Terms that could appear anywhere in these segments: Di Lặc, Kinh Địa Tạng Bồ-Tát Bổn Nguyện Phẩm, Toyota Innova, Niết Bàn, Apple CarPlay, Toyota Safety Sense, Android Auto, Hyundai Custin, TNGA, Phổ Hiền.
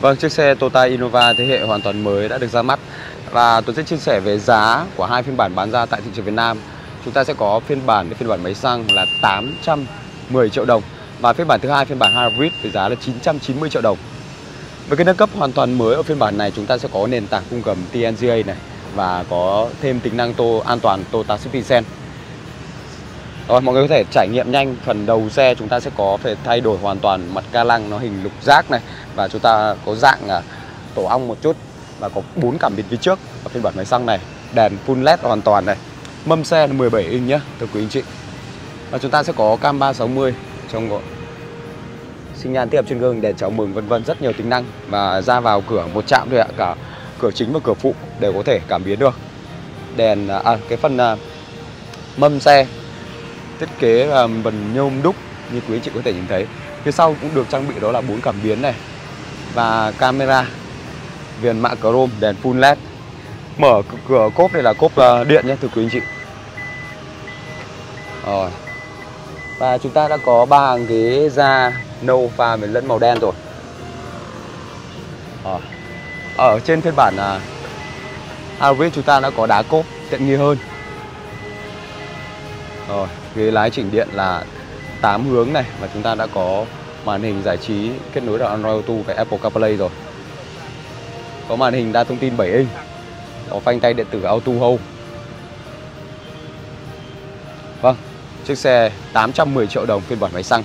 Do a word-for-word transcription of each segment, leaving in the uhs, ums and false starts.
Vâng, chiếc xe Toyota Innova thế hệ hoàn toàn mới đã được ra mắt. Và tôi sẽ chia sẻ về giá của hai phiên bản bán ra tại thị trường Việt Nam. Chúng ta sẽ có phiên bản phiên bản máy xăng là tám trăm mười triệu đồng. Và phiên bản thứ hai, phiên bản hybrid với giá là chín trăm chín mươi triệu đồng. Với cái nâng cấp hoàn toàn mới ở phiên bản này, chúng ta sẽ có nền tảng khung gầm tê en giê a này và có thêm tính năng tô an toàn Toyota Safety Sense. Rồi, mọi người có thể trải nghiệm nhanh. Phần đầu xe chúng ta sẽ có phải thay đổi hoàn toàn mặt ca lăng, nó hình lục giác này, và chúng ta có dạng à, tổ ong một chút, và có bốn cảm biến phía trước ở phiên bản máy xăng này, đèn full led hoàn toàn này. Mâm xe là mười bảy inch nhá, thưa quý anh chị. Và chúng ta sẽ có cam ba sáu mươi trong gọi, sinh nhan tiếp trên gương, đèn chào mừng vân vân, rất nhiều tính năng. Và ra vào cửa một chạm thôi ạ, cả cửa chính và cửa phụ đều có thể cảm biến được. Đèn à, cái phần à, mâm xe thiết kế là vần nhôm đúc như quý anh chị có thể nhìn thấy. Phía sau cũng được trang bị đó là bốn cảm biến này và camera, viền mạ chrome, đèn full led. Mở cửa cốp này là cốp điện nhé thưa quý anh chị. Rồi. Và chúng ta đã có ba hàng ghế da nâu pha với lẫn màu đen rồi. Rồi. Ở trên phiên bản hybrid chúng ta đã có đá cốp tiện nghi hơn. Rồi, ghế lái chỉnh điện là tám hướng này, và chúng ta đã có màn hình giải trí kết nối vào Android Auto và Apple CarPlay rồi. Có màn hình đa thông tin bảy inch, có phanh tay điện tử Auto Hold. Vâng, chiếc xe tám trăm mười triệu đồng phiên bản máy xăng.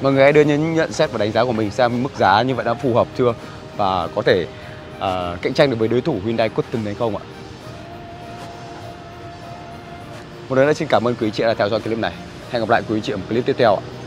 Mọi người hãy đưa những nhận xét và đánh giá của mình xem mức giá như vậy đã phù hợp chưa, và có thể uh, cạnh tranh được với đối thủ Hyundai Custin hay không ạ. Một lần nữa xin cảm ơn quý anh chị đã theo dõi clip này. Hẹn gặp lại quý anh chị ở một clip tiếp theo ạ.